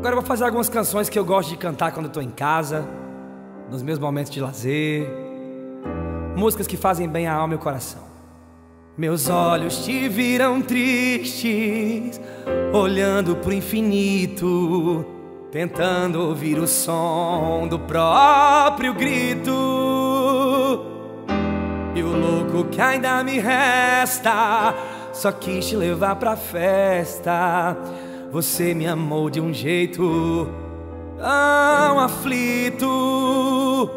Agora eu vou fazer algumas canções que eu gosto de cantar quando eu tô em casa, nos meus momentos de lazer. Músicas que fazem bem a alma e o coração. Meus olhos te viram tristes, olhando pro infinito, tentando ouvir o som do próprio grito. E o louco que ainda me resta só quis te levar pra festa. Você me amou de um jeito tão aflito.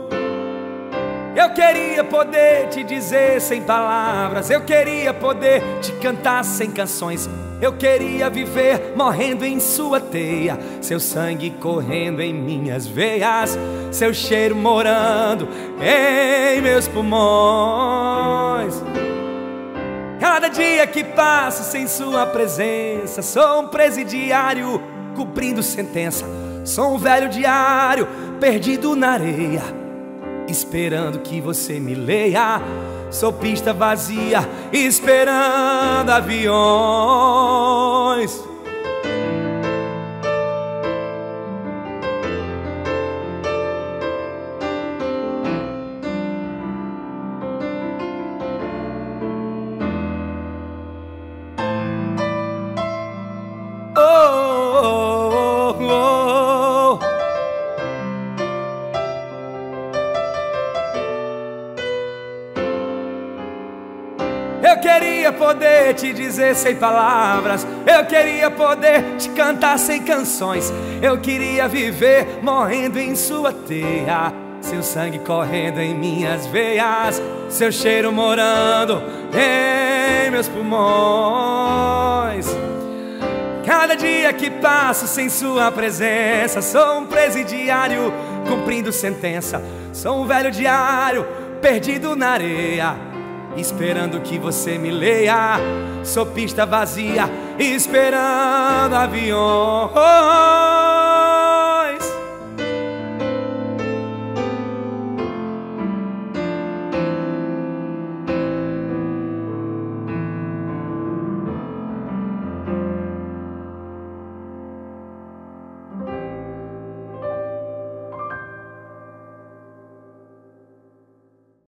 Eu queria poder te dizer sem palavras, eu queria poder te cantar sem canções, eu queria viver morrendo em sua teia, seu sangue correndo em minhas veias, seu cheiro morando em meus pulmões. Cada dia que passo sem sua presença, sou um presidiário cumprindo sentença, sou um velho diário perdido na areia, esperando que você me leia, sou pista vazia, esperando aviões. Eu queria poder te dizer sem palavras, eu queria poder te cantar sem canções, eu queria viver morrendo em sua teia, seu sangue correndo em minhas veias, seu cheiro morando em meus pulmões. Cada dia que passo sem sua presença, sou um presidiário cumprindo sentença, sou um velho diário perdido na areia, esperando que você me leia, sou pista vazia, esperando avião.